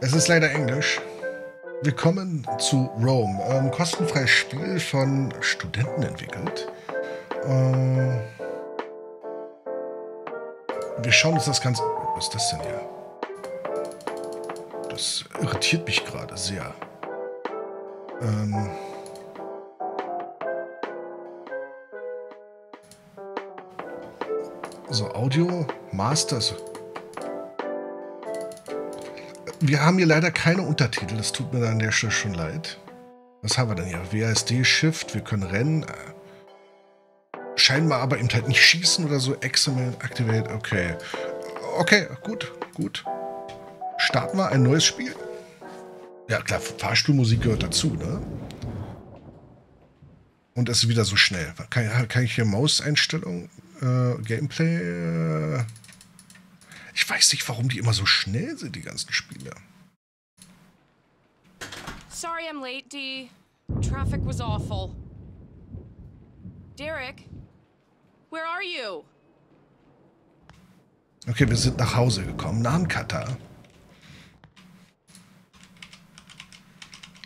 Es ist leider Englisch. Willkommen zu Rome. Kostenfreies Spiel von Studenten entwickelt. Wir schauen uns das Ganze... Was ist das denn hier? Das irritiert mich gerade sehr. So, Audio, Masters. Wir haben hier leider keine Untertitel, das tut mir an der Stelle schon leid. Was haben wir denn hier? WASD, Shift, wir können rennen. Scheinbar aber eben halt nicht schießen oder so. Examen, Activate, okay. Okay, gut, gut. Starten wir ein neues Spiel. Ja klar, Fahrstuhlmusik gehört dazu, ne? Und es ist wieder so schnell. Kann ich hier Maus-Einstellungen, Gameplay... Ich weiß nicht, warum die immer so schnell sind, die ganzen Spiele. Sorry, I'm late, Dee. Traffic was awful. Derek, where are you? Okay, wir sind nach Hause gekommen, nach dem Katar.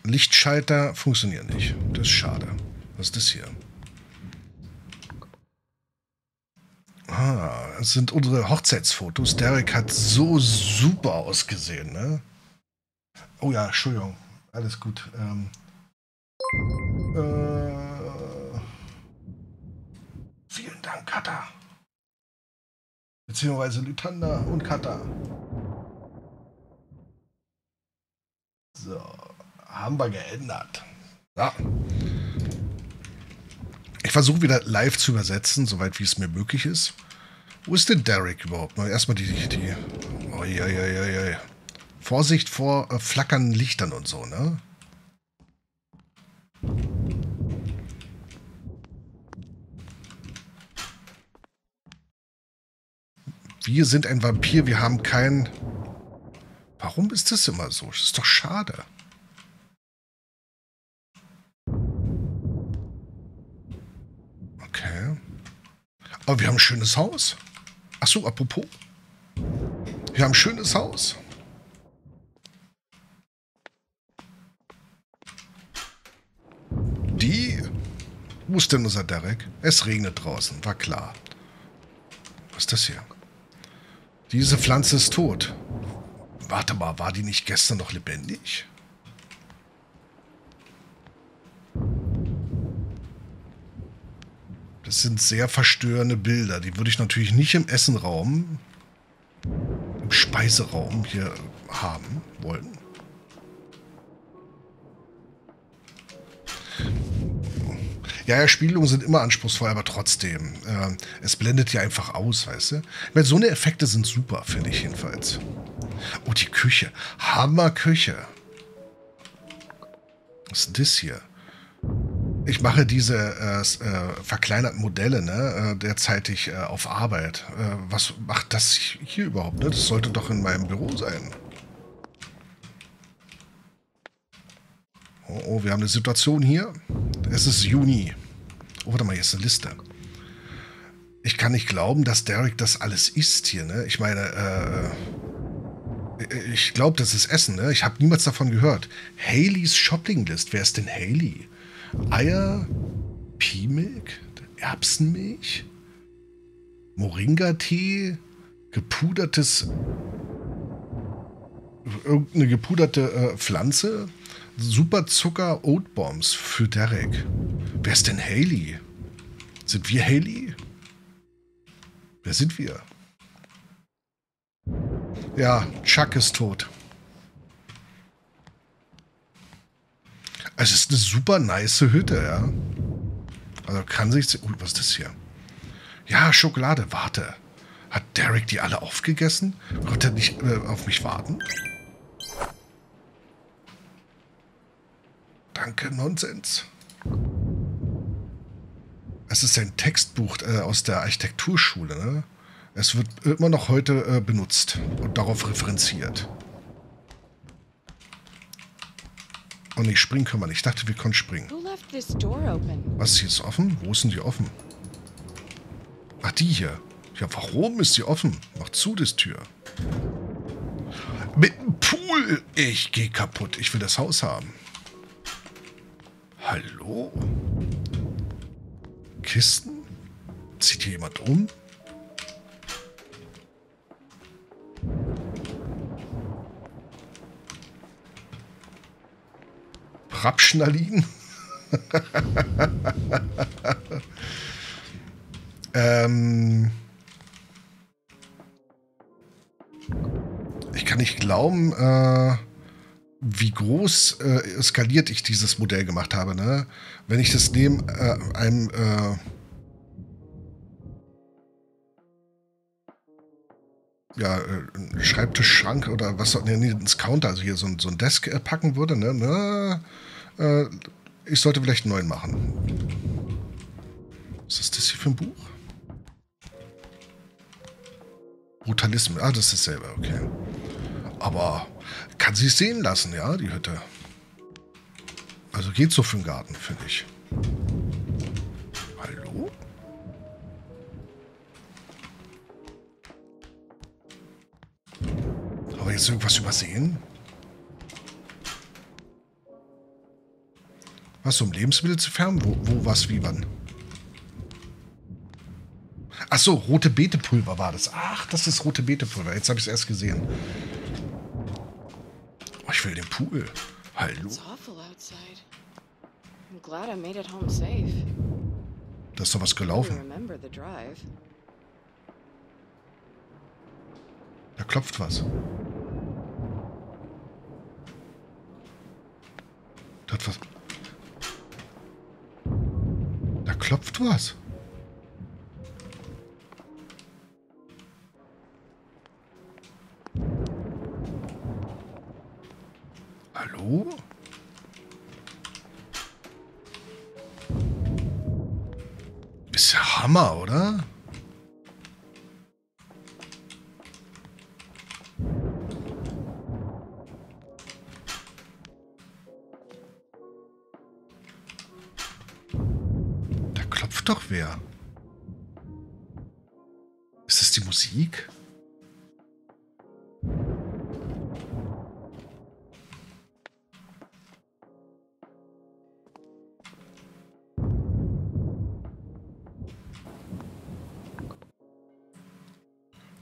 Lichtschalter funktionieren nicht. Das ist schade. Was ist das hier? Ah, das sind unsere Hochzeitsfotos. Derek hat so super ausgesehen, ne? Oh ja, Entschuldigung. Alles gut. Vielen Dank, Kata. Beziehungsweise Lytanda und Kata. So, haben wir geändert. Ja. Ich versuche wieder live zu übersetzen, soweit wie es mir möglich ist. Wo ist denn Derek überhaupt? Erstmal die oi, oi, oi, oi. Vorsicht vor flackernden Lichtern und so, ne? Wir sind ein Vampir, wir haben kein... Warum ist das immer so? Das ist doch schade. Okay. Aber wir haben ein schönes Haus. Achso, apropos. Wir haben ein schönes Haus. Wo ist denn unser Derek? Es regnet draußen, war klar. Was ist das hier? Diese Pflanze ist tot. Warte mal, war die nicht gestern noch lebendig? Das sind sehr verstörende Bilder. Die würde ich natürlich nicht im Essenraum, im Speiseraum hier haben wollen. Ja, Spiegelungen sind immer anspruchsvoll, aber trotzdem. Es blendet ja einfach aus, weißt du? Ich meine, so eine Effekte sind super, finde ich jedenfalls. Oh, die Küche. Hammerküche. Was ist das hier? Ich mache diese verkleinerten Modelle, ne, derzeitig auf Arbeit. Was macht das hier überhaupt? Ne? Das sollte doch in meinem Büro sein. Oh, oh, wir haben eine Situation hier. Es ist Juni. Oh, warte mal, hier ist eine Liste. Ich kann nicht glauben, dass Derek das alles isst hier, ne? Ich meine, ich glaube, das ist Essen, ne? Ich habe niemals davon gehört. Haleys Shoppinglist. Wer ist denn Haley? Eier, Piehmilch, Erbsenmilch, Moringa-Tee, gepudertes... irgendeine gepuderte Pflanze, Superzucker, Oatbombs für Derek. Wer ist denn Haley? Sind wir Haley? Wer sind wir? Ja, Chuck ist tot. Es ist eine super nice Hütte, ja. Also kann sich... Oh, was ist das hier? Ja, Schokolade, warte. Hat Derek die alle aufgegessen? Konnte er nicht auf mich warten? Danke, Nonsens. Es ist ein Textbuch aus der Architekturschule, ne? Es wird immer noch heute benutzt und darauf referenziert. Oh ne, springen können wir nicht. Ich dachte, wir können springen. Was ist hier jetzt offen? Wo ist denn die offen? Ach, die hier. Ja, warum ist die offen? Mach zu, das Tür. Mit einem Pool. Ich gehe kaputt. Ich will das Haus haben. Hallo? Kisten? Zieht hier jemand um? Rapschnalin? Ich kann nicht glauben, wie groß skaliert ich dieses Modell gemacht habe, ne? Wenn ich das neben einem Schreibtischschrank oder was auch nee, ins Counter, also hier so ein Desk packen würde, ne? Na, ich sollte vielleicht einen neuen machen. Was ist das hier für ein Buch? Brutalismus. Ah, das ist dasselbe, okay. Aber kann sie es sehen lassen, ja, die Hütte. Also geht so für den Garten, finde ich. Hallo? Haben wir jetzt irgendwas übersehen? Was, um Lebensmittel zu färben? Wo, was, wie, wann? Achso, rote Beetepulver war das. Ach, das ist rote Beetepulver. Jetzt habe ich es erst gesehen. Oh, ich will den Pool. Hallo. Da ist doch was gelaufen. Da klopft was. Da hat was. Da klopft was. Hallo? Ist ja Hammer, oder? Da klopft doch wer. Ist das die Musik?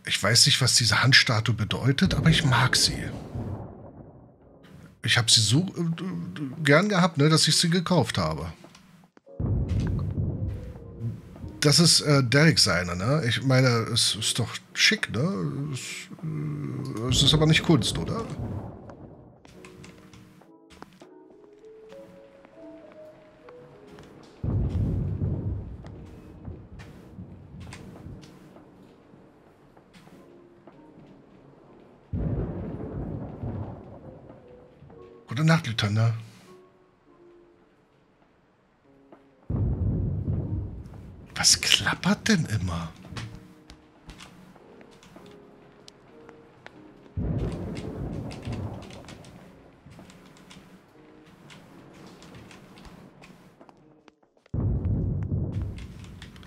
Ich weiß nicht, was diese Handstatue bedeutet, aber ich mag sie. Ich habe sie so gern gehabt, ne, dass ich sie gekauft habe. Das ist Derek seiner, ne? Ich meine, es ist doch schick, ne? Es ist aber nicht Kunst, oder? Nacht, Lieutenant. Was klappert denn immer?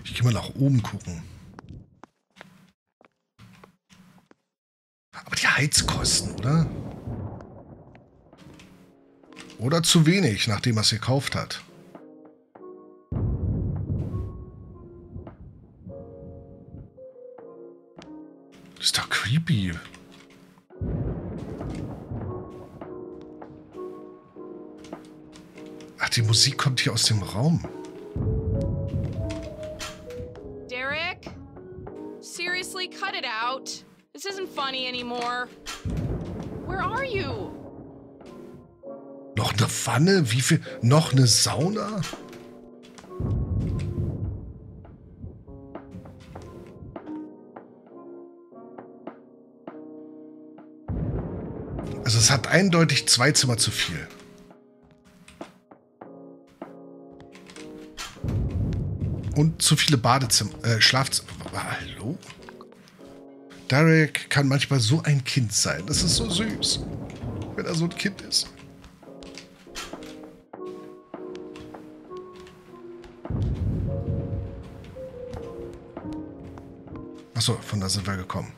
Ich gehe mal nach oben gucken. Aber die Heizkosten, oder? Oder zu wenig, nachdem er es gekauft hat. Das ist doch creepy. Ach, die Musik kommt hier aus dem Raum. Derek? Seriously, cut it out. This isn't funny anymore. Where are you? Noch eine Pfanne? Wie viel? Noch eine Sauna? Also es hat eindeutig 2 Zimmer zu viel. Und zu viele Badezimmer, Schlafzimmer. Hallo? Derek kann manchmal so ein Kind sein. Das ist so süß, wenn er so ein Kind ist. Achso, von da sind wir gekommen.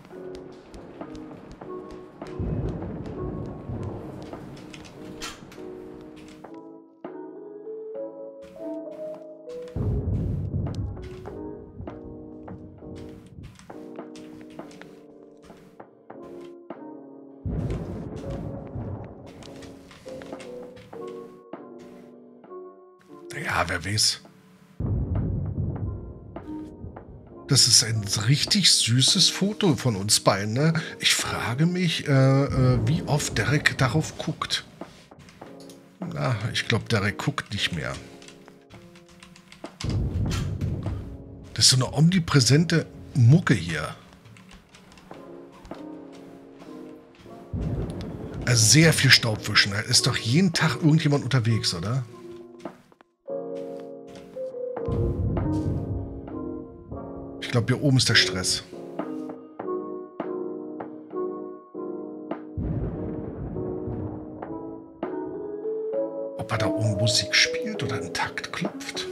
Ja, wer weiß. Das ist ein richtig süßes Foto von uns beiden. Ne? Ich frage mich, wie oft Derek darauf guckt. Na, ich glaube, Derek guckt nicht mehr. Das ist so eine omnipräsente Mucke hier. Also sehr viel Staubwischen. Da ist doch jeden Tag irgendjemand unterwegs, oder? Ich glaube, hier oben ist der Stress. Ob er da oben Musik spielt oder einen Takt klopft?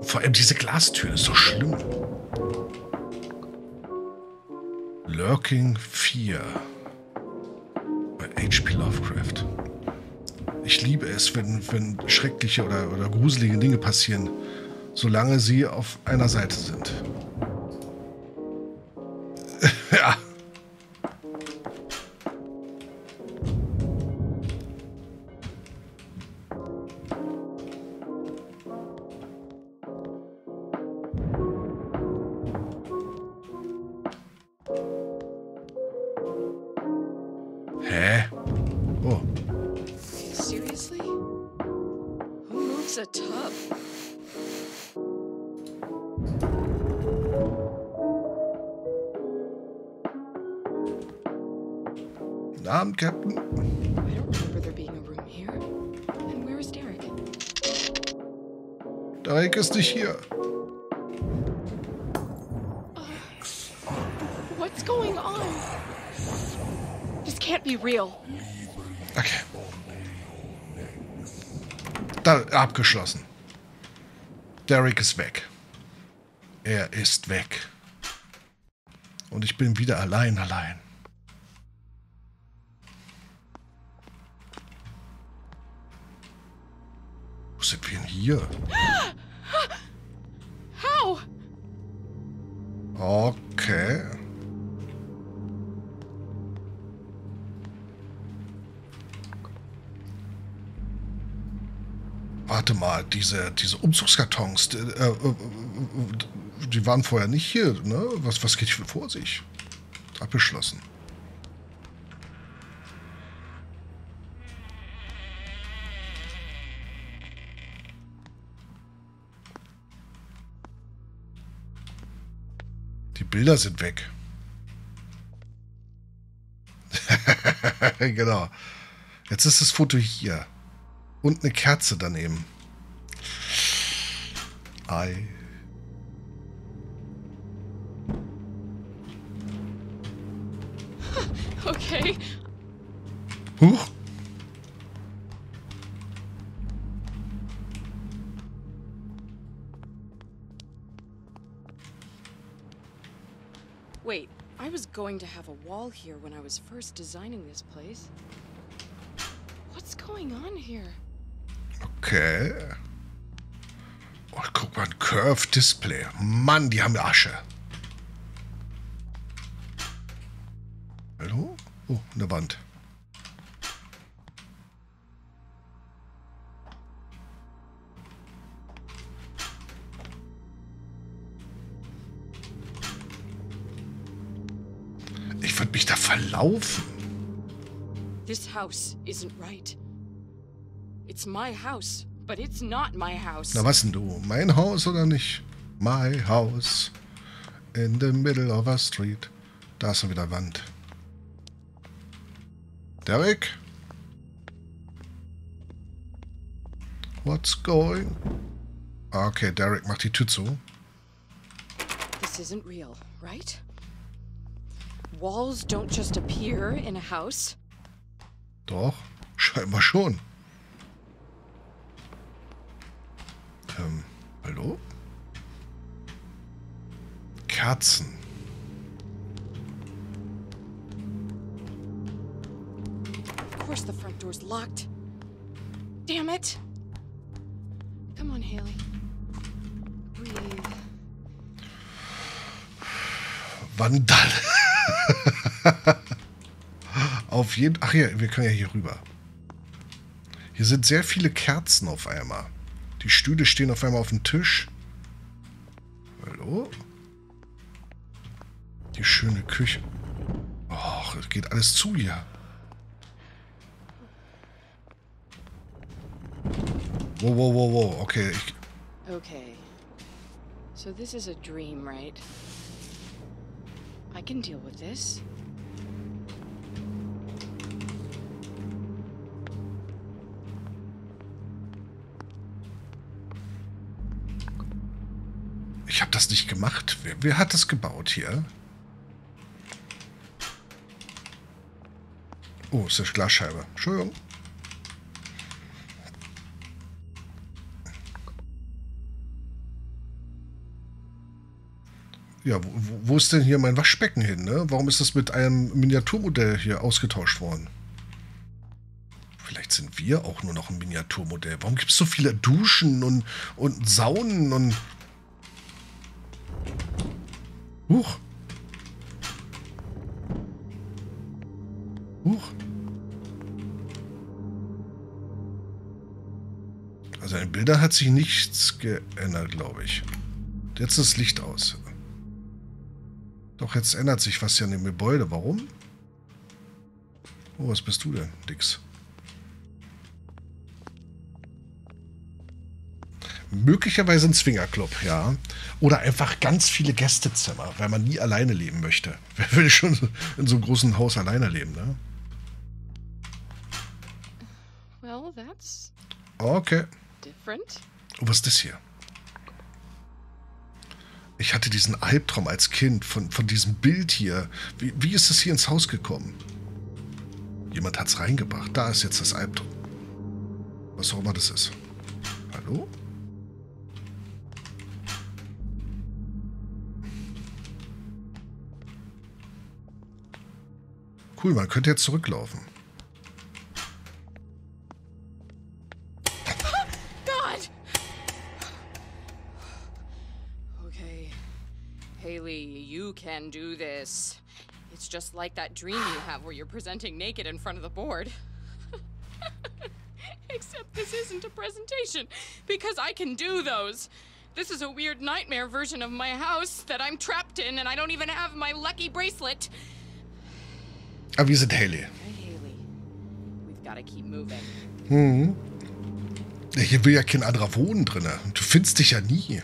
Vor allem diese Glastür ist so schlimm. Lurking 4 bei H.P. Lovecraft. Ich liebe es, wenn schreckliche oder gruselige Dinge passieren, solange sie auf einer Seite sind. Ja. Captain. I don't remember there being a room here. And where is Derek? Derek ist nicht hier. What's going on? This can't be real. Okay. Da, abgeschlossen. Derek ist weg. Er ist weg. Und ich bin wieder allein. Sind wir denn hier? How? Okay. Warte mal, diese Umzugskartons, die waren vorher nicht hier, ne? Was geht hier vor sich? Abgeschlossen. Bilder sind weg. Genau. Jetzt ist das Foto hier. Und eine Kerze daneben. Ei. Okay. Huch. Wait, I was going to have a wall here when I was first designing this place. What's going on here? Okay. Oh, guck mal, ein Curved Display. Mann, die haben Asche. Hallo? Oh, eine Wand. Verlaufen. This house isn't right. It's my house, but it's not my house. Na, was denn du? Mein Haus oder nicht? My house in the middle of a street. Da ist wieder Wand. Derek? What's going? Okay, Derek macht die Tür zu. This isn't real, right? Walls don't just appear in a house. Doch, scheinbar schon. Hallo? Kerzen. Of course the front door's locked. Damn it. Come on, Haley. Breathe. Vandal. auf jeden... Ach ja, wir können ja hier rüber. Hier sind sehr viele Kerzen auf einmal. Die Stühle stehen auf einmal auf dem Tisch. Hallo? Die schöne Küche. Och, es geht alles zu hier. Wow, wow, wow, wow. Okay. Okay. So this is a dream, right? I can deal with this. Ich habe das nicht gemacht. Wer hat das gebaut hier? Oh, ist das Glasscheibe. Entschuldigung. Ja, wo ist denn hier mein Waschbecken hin, ne? Warum ist das mit einem Miniaturmodell hier ausgetauscht worden? Vielleicht sind wir auch nur noch ein Miniaturmodell. Warum gibt es so viele Duschen und Saunen und... Huch. Huch. Also in Bildern hat sich nichts geändert, glaube ich. Jetzt ist das Licht aus. Doch, jetzt ändert sich was hier an dem Gebäude. Warum? Oh, was bist du denn, Dix? Möglicherweise ein Zwingerclub, ja. Oder einfach ganz viele Gästezimmer, weil man nie alleine leben möchte. Wer will schon in so einem großen Haus alleine leben, ne? Okay. Und was ist das hier? Ich hatte diesen Albtraum als Kind von diesem Bild hier. Wie ist es hier ins Haus gekommen? Jemand hat's reingebracht. Da ist jetzt das Albtraum. Was auch immer das ist. Hallo? Cool, man könnte jetzt zurücklaufen. Can do this. It's just like that dream you have where you're presenting naked in front of the board. Except this isn't a presentation because I can do those. This is a weird nightmare version of my house that I'm trapped in and I don't even have my lucky bracelet. Aber wir sind Haley. Haley. We've got to keep moving. Mhm. Hier will ja kein anderer wohnen drinne. Du findest dich ja nie.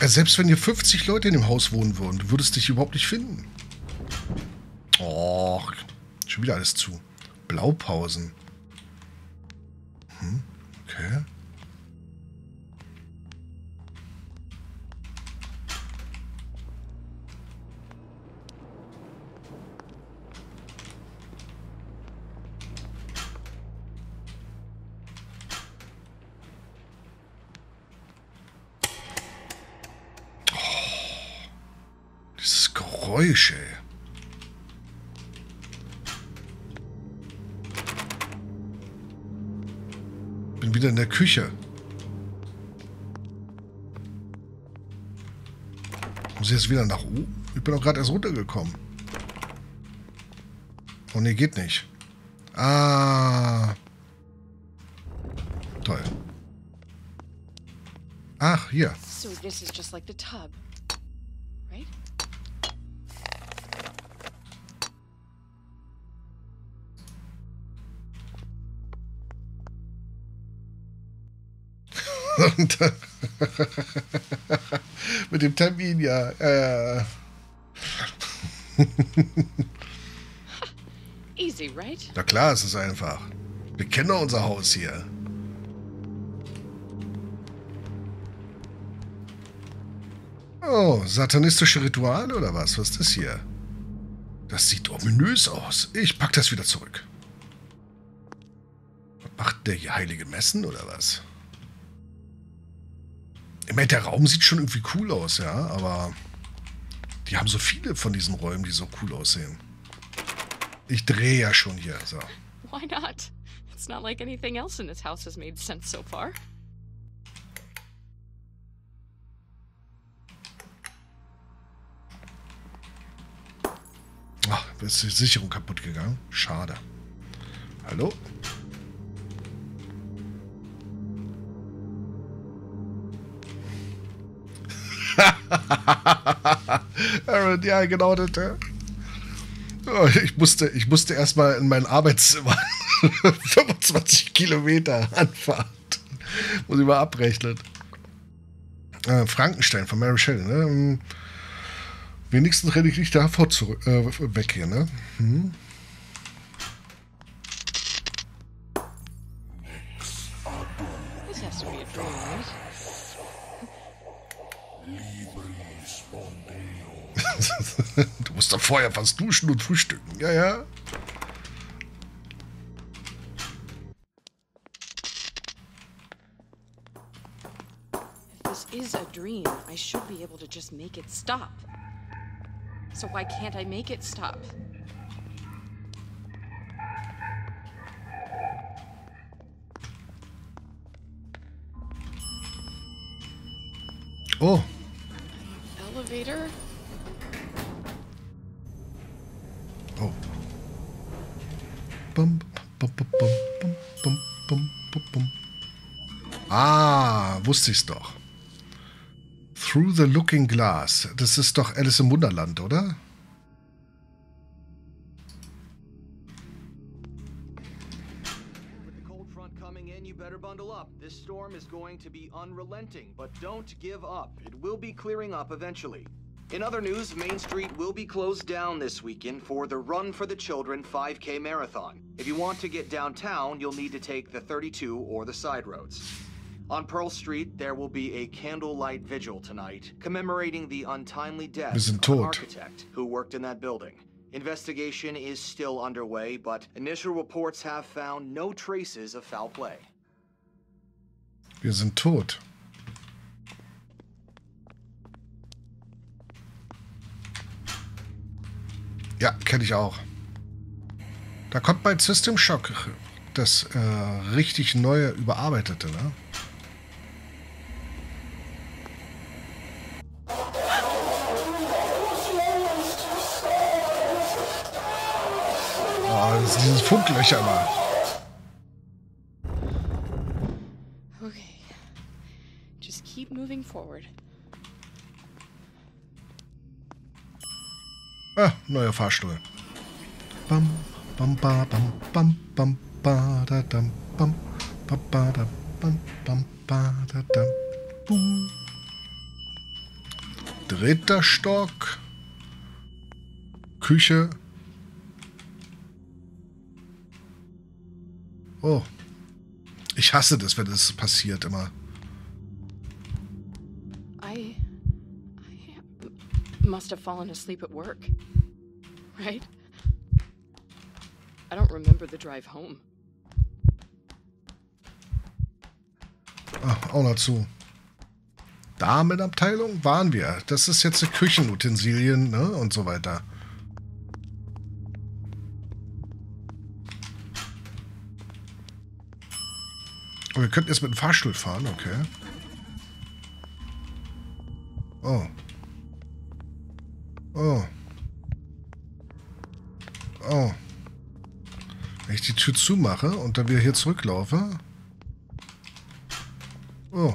Selbst wenn hier 50 Leute in dem Haus wohnen würden, du würdest dich überhaupt nicht finden. Och, schon wieder alles zu. Blaupausen. Hm, okay. Geräusche. Bin wieder in der Küche. Muss ich jetzt wieder nach oben? Ich bin doch gerade erst runtergekommen. Oh ne, geht nicht. Ah. Toll. Ach, hier. So this is just like the tub. Und mit dem Termin, ja. Easy, right? Na klar, es ist einfach. Wir kennen doch unser Haus hier. Oh, satanistische Rituale oder was? Was ist das hier? Das sieht ominös aus. Ich pack das wieder zurück. Was macht der hier? Heilige Messen oder was? Ich meine, der Raum sieht schon irgendwie cool aus, ja, aber die haben so viele von diesen Räumen, die so cool aussehen. Ich drehe ja schon hier, so. Why not? It's not like anything else in this house has made sense so far. Ach, ist die Sicherung kaputt gegangen. Schade. Hallo? Aaron, ja, genau das. Ich musste erstmal in mein Arbeitszimmer 25 Kilometer anfahren. Muss ich mal abrechnen. Frankenstein von Mary Shelley, ne? Wenigstens renne ich nicht davor zurück, weg hier, ne? Hm? Du musst da vorher was duschen und frühstücken. Ja, ja. Is a dream. I should be able to just make it stop. So why can't I make it stop? Oh. Elevator? Oh. Bum, bum, bum, bum, bum, bum, bum, bum, bum. Ah, wusste ich's doch. Through the Looking Glass. Das ist doch Alice im Wunderland, oder? In other news, Main Street will be closed down this weekend for the Run for the Children 5K Marathon. If you want to get downtown, you'll need to take the 32 or the side roads. On Pearl Street, there will be a candlelight vigil tonight, commemorating the untimely death of an architect who worked in that building. Investigation is still underway, but initial reports have found no traces of foul play. Wir sind tot. Ja, kenne ich auch. Da kommt bei System Shock das richtig neue, überarbeitete, ne? Das ist dieses Funklöcher mal. Okay. Just keep moving forward. Ah, neuer Fahrstuhl. Bam, bam, ba, bam, bam, bam, ba, da, dam, bam, ba, ba, da, bam, bam, ba, da, dam, bum. Dritter Stock. Küche. Oh. Ich hasse das, wenn das passiert immer. I must have fallen asleep at work. Right? I don't remember the drive home. Ach, auch dazu. Damenabteilung waren wir. Das ist jetzt die Küchenutensilien, ne? Und so weiter. Wir könnten jetzt mit dem Fahrstuhl fahren, okay. Oh. Oh. Oh. Wenn ich die Tür zumache und dann wieder hier zurücklaufe. Oh.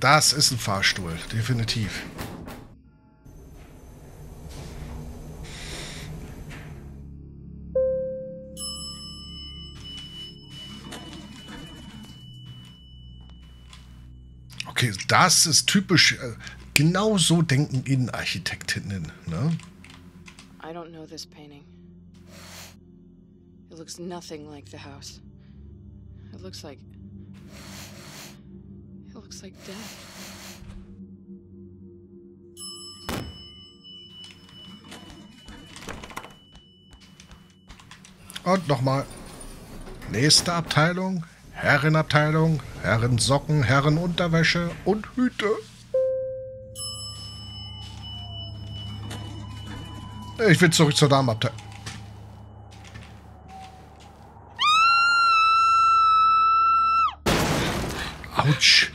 Das ist ein Fahrstuhl, definitiv. Okay, das ist typisch. Genau so denken Innenarchitektinnen, ne? I don't know this painting. It looks nothing like the house. It looks like death. Und nochmal. Nächste Abteilung. Herrenabteilung, Herrensocken, Herrenunterwäsche und Hüte. Ich will zurück zur Damenabteilung. Autsch.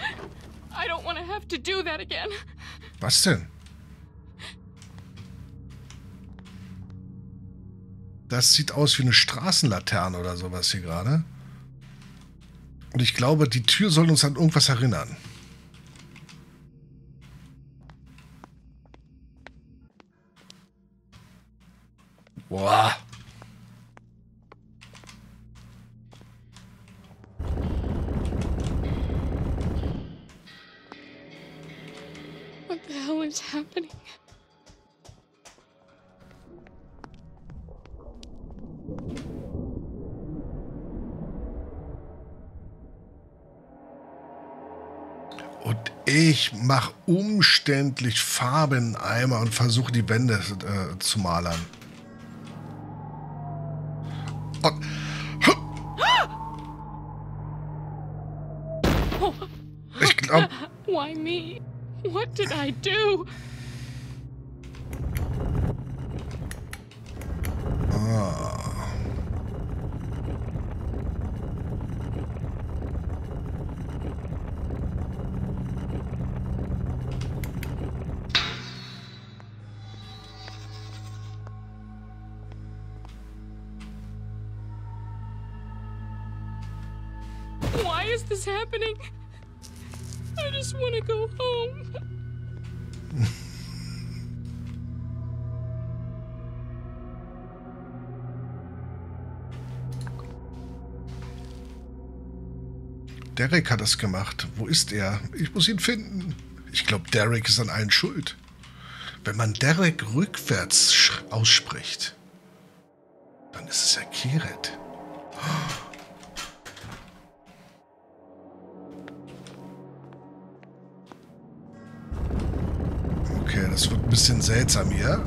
Was denn? Das sieht aus wie eine Straßenlaterne oder sowas hier gerade. Und ich glaube, die Tür soll uns an irgendwas erinnern. Boah. What the hell is happening? Ich mache umständlich Farbe in den Eimer und versuche die Wände zu malern. Und ich glaube. Why me? What did I do? I just want to go home. Derek hat das gemacht. Wo ist er? Ich muss ihn finden. Ich glaube, Derek ist an allen schuld. Wenn man Derek rückwärts ausspricht, dann ist es ja Keret. Das wird ein bisschen seltsam hier.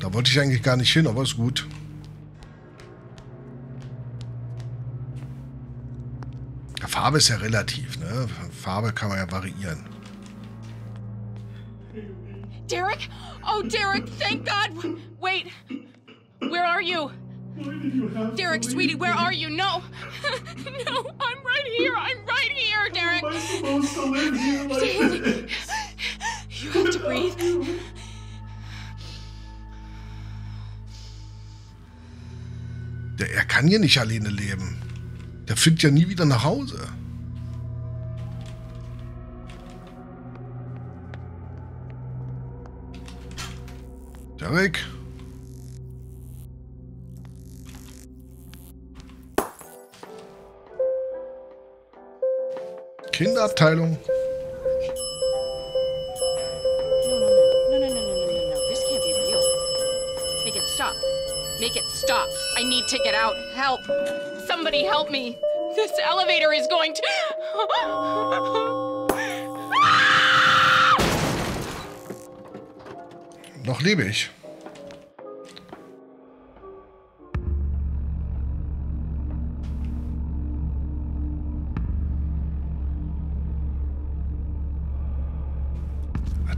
Da wollte ich eigentlich gar nicht hin, aber ist gut. Die Farbe ist ja relativ, ne? Farbe kann man ja variieren. Derek? Oh, Derek, thank God. Wait. Where are you? Derek, sweetie, where are you? No. No, I'm right here. I'm right here, Derek. How am I supposed to live here like this? You have to breathe. Er kann hier nicht alleine leben. Der findet ja nie wieder nach Hause. Derek? Kinderabteilung. Make it stop. I need to get out. Help. Somebody help me. This elevator is going to... Ah! Noch lebe ich.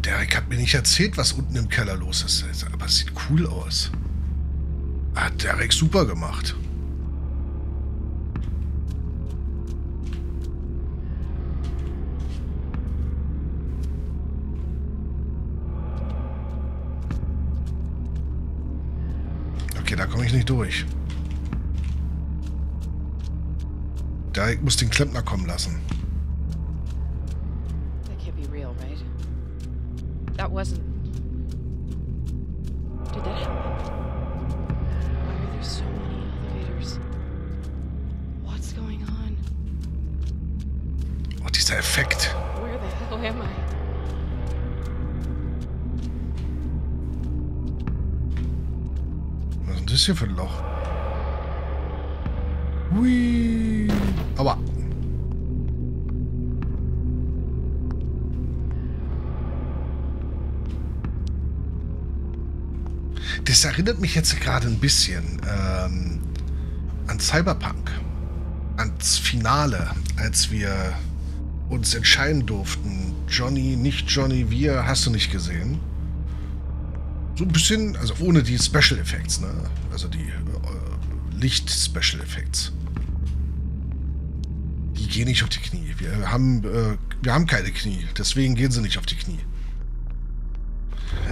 Derek hat mir nicht erzählt, was unten im Keller los ist. Aber es sieht cool aus. Hat Derek super gemacht. Okay, da komme ich nicht durch. Derek muss den Klempner kommen lassen. That can't be real, right? That wasn't... Did that happen? So many elevators. What's going on? Oh, dieser Effekt. Where the hell am I? Was ist das hier für ein Loch? Hui. Aua. Das erinnert mich jetzt gerade ein bisschen an Cyberpunk, ans Finale, als wir uns entscheiden durften, Johnny, nicht Johnny, wir, hast du nicht gesehen. So ein bisschen, also ohne die Special Effects, ne? Also die Licht-Special Effects. Die Die gehen nicht auf die Knie. Wir haben keine Knie. Deswegen gehen sie nicht auf die Knie.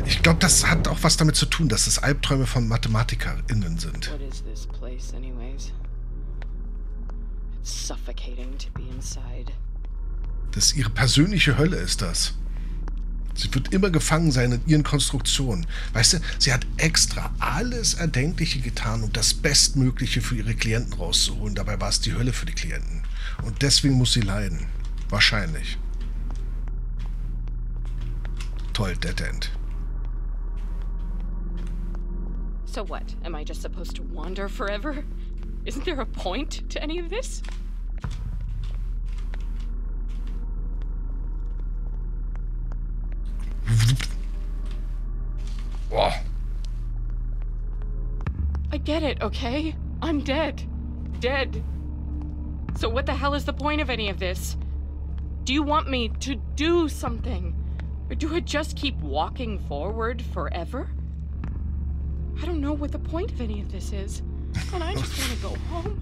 Ich glaube, das hat auch was damit zu tun, dass es Albträume von MathematikerInnen sind. What is this place anyways? It's suffocating to be inside. Das ist ihre persönliche Hölle, ist das. Sie wird immer gefangen sein in ihren Konstruktionen. Weißt du, sie hat extra alles Erdenkliche getan, um das Bestmögliche für ihre Klienten rauszuholen. Dabei war es die Hölle für die Klienten. Und deswegen muss sie leiden. Wahrscheinlich. Toll, Dead End. So what? Am I just supposed to wander forever? Isn't there a point to any of this? Wow. I get it, okay? I'm dead. Dead. So what the hell is the point of any of this? Do you want me to do something? Or do I just keep walking forward forever? I don't know what the point of any of this is. And I just want to go home.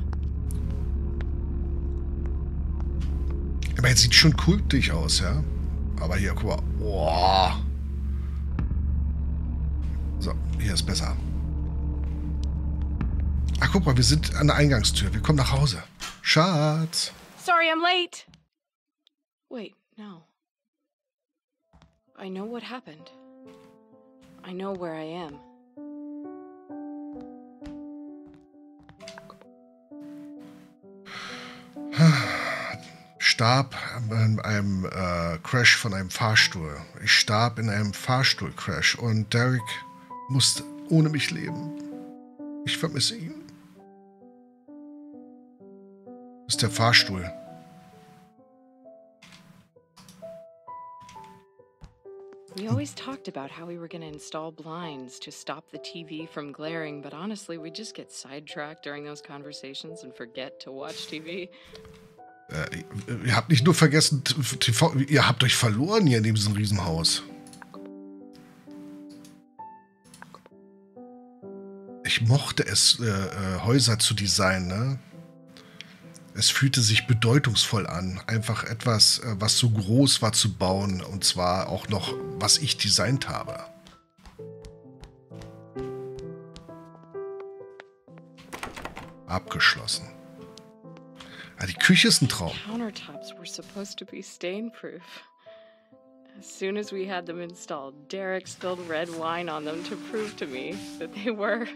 Aber jetzt sieht schon kultig aus, ja? Aber hier, guck mal. Wow. So, hier ist besser. Ach, guck mal, wir sind an der Eingangstür. Wir kommen nach Hause. Schatz. Sorry, I'm late. Wait, no. I know what happened. I know where I am. Starb an einem Crash von einem Fahrstuhl. Ich starb in einem Fahrstuhl-Crash und Derek musste ohne mich leben. Ich vermisse ihn. Das ist der Fahrstuhl. We always talked about how we were going to install blinds to stop the TV from glaring, but honestly, we just get sidetracked during those conversations and forget to watch TV. Ihr habt nicht nur vergessen, TV, ihr habt euch verloren hier in diesem Riesenhaus. Ich mochte es, Häuser zu designen. Ne? Es fühlte sich bedeutungsvoll an, einfach etwas, was so groß war, zu bauen. Und zwar auch noch, was ich designt habe. Abgeschlossen. Die Küche ist ein Traum. Countertops were supposed to be stain-proof. As soon as we had them installed, Derek spilled red wine on them to prove to me that they were.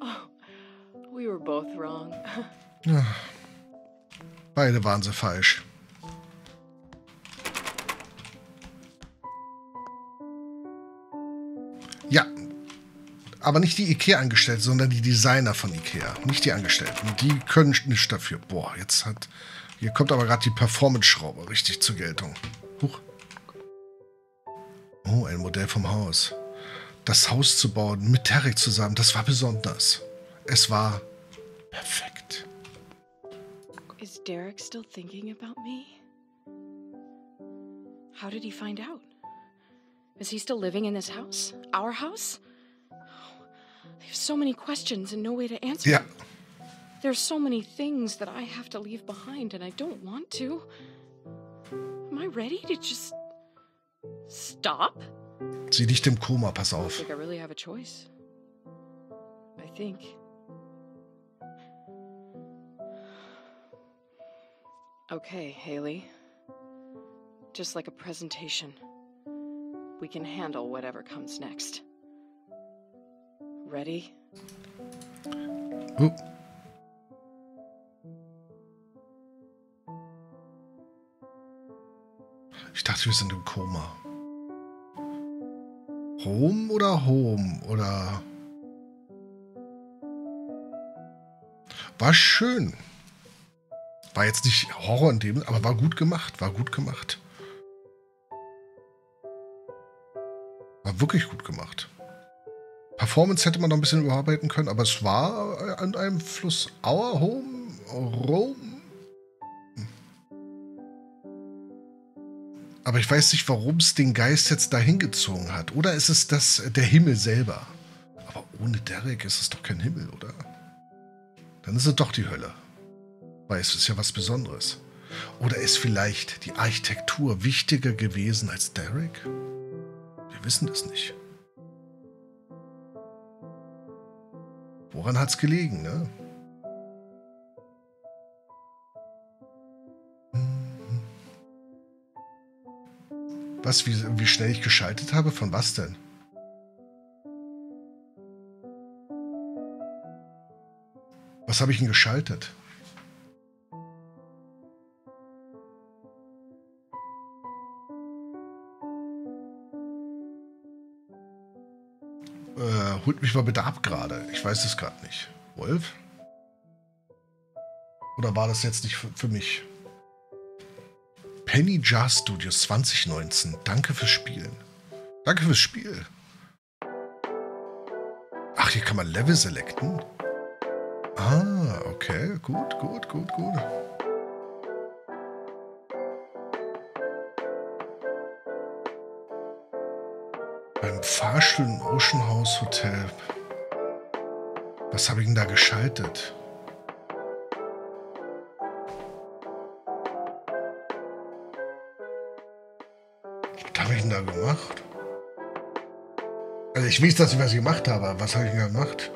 Oh, we were both wrong. Ja. Beide waren sie falsch. Ja. Aber nicht die IKEA-Angestellten, sondern die Designer von IKEA. Nicht die Angestellten. Die können nicht dafür. Boah, jetzt hat... Hier kommt aber gerade die Performance-Schraube richtig zur Geltung. Huch. Oh, ein Modell vom Haus. Das Haus zu bauen mit Derek zusammen, das war besonders. Es war perfekt. Is Derek still thinking about me? How did he find out? Is he still living in this house? Our house? I have so many questions and no way to answer. Yeah. There's so many things that I have to leave behind and I don't want to. Am I ready to just stop? Sie liegt im Koma, pass auf. I think I really have a choice. I think. Okay, Haley. Just like a presentation. We can handle whatever comes next. Ready? Oh. Ich dachte, wir sind im Koma. Home oder... War schön. War jetzt nicht Horror in dem, aber war gut gemacht. War gut gemacht. War wirklich gut gemacht. Performance hätte man noch ein bisschen überarbeiten können, aber es war an einem Fluss. Our home, Rome. Aber ich weiß nicht, warum es den Geist jetzt dahin gezogen hat. Oder ist es das, der Himmel selber? Aber ohne Derek ist es doch kein Himmel, oder? Dann ist es doch die Hölle. dabei ist, ist ja was Besonderes. Oder ist vielleicht die Architektur wichtiger gewesen als Derek? Wir wissen das nicht. Woran hat's gelegen, ne? Was, wie schnell ich geschaltet habe? Von was denn? Was habe ich denn geschaltet? Holt mich mal bitte ab gerade. Ich weiß es gerade nicht. Wolf? Oder war das jetzt nicht für mich? Penny Jazz Studios 2019. Danke fürs Spielen. Danke fürs Spiel. Ach, hier kann man Level selecten. Ah, okay. Gut, gut, gut, gut. Beim Fahrstuhl im Ocean House Hotel. Was habe ich denn da geschaltet? Was habe ich denn da gemacht? Also ich weiß, dass ich was gemacht habe, aber was habe ich denn da gemacht?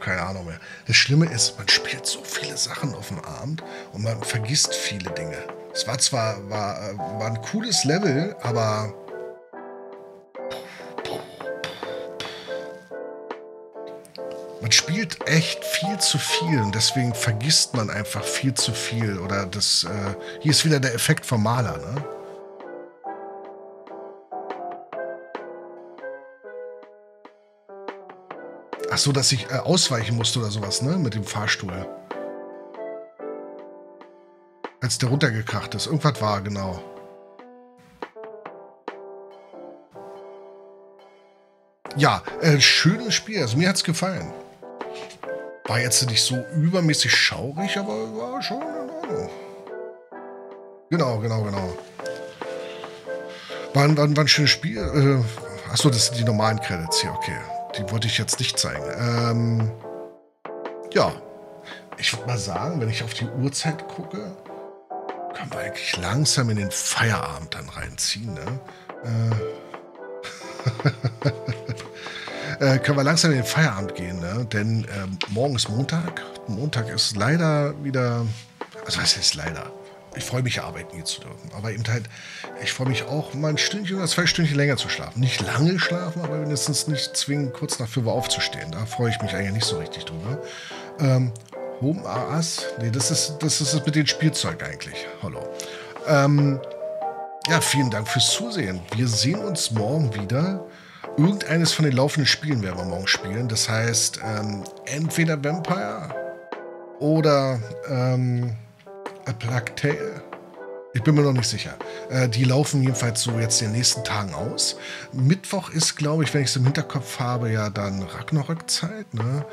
Keine Ahnung mehr. Das Schlimme ist, man spielt so viele Sachen auf dem Abend und man vergisst viele Dinge. Es war zwar war ein cooles Level, aber man spielt echt viel zu viel und deswegen vergisst man einfach viel zu viel. Oder das hier ist wieder der Effekt vom Maler, ne? Ach so, dass ich ausweichen musste oder sowas, ne? Mit dem Fahrstuhl. Als der runtergekracht ist. Irgendwas war, genau. Ja, schönes Spiel. Also mir hat's gefallen. War jetzt nicht so übermäßig schaurig, aber war schon in Ordnung. Genau, genau, genau. War ein schönes Spiel. Ach so, das sind die normalen Credits hier, okay. Die wollte ich jetzt nicht zeigen. Ja, ich würde mal sagen, wenn ich auf die Uhrzeit gucke, können wir eigentlich langsam in den Feierabend dann reinziehen. Ne? Können wir langsam in den Feierabend gehen, ne? Denn morgen ist Montag. Montag ist leider wieder, also was heißt leider? Ich freue mich, arbeiten gehen zu dürfen. Aber eben halt, ich freue mich auch, mal ein Stündchen oder zwei Stündchen länger zu schlafen. Nicht lange schlafen, aber mindestens nicht zwingend kurz nach 5 Uhr aufzustehen. Da freue ich mich eigentlich nicht so richtig drüber. Home AS? Nee, das ist es mit dem Spielzeug eigentlich. Hallo. Ja, vielen Dank fürs Zusehen. Wir sehen uns morgen wieder. Irgendeines von den laufenden Spielen werden wir morgen spielen. Das heißt, entweder Vampire oder A Plague Tale. Ich bin mir noch nicht sicher. Die laufen jedenfalls so jetzt in den nächsten Tagen aus. Mittwoch ist, glaube ich, wenn ich es im Hinterkopf habe, ja dann Ragnarök-Zeit, ne?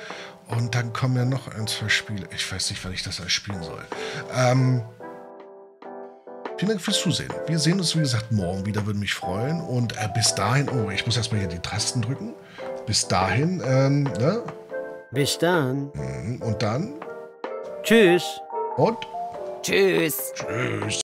Und dann kommen ja noch ein, zwei Spiele. Ich weiß nicht, wann ich das alles spielen soll. Vielen Dank fürs Zusehen. Wir sehen uns, wie gesagt, morgen wieder. Würde mich freuen. Und bis dahin, oh, ich muss erstmal hier die Tasten drücken. Bis dahin, ne? Bis dann. Und dann? Tschüss. Und? Tschüss. Tschüss.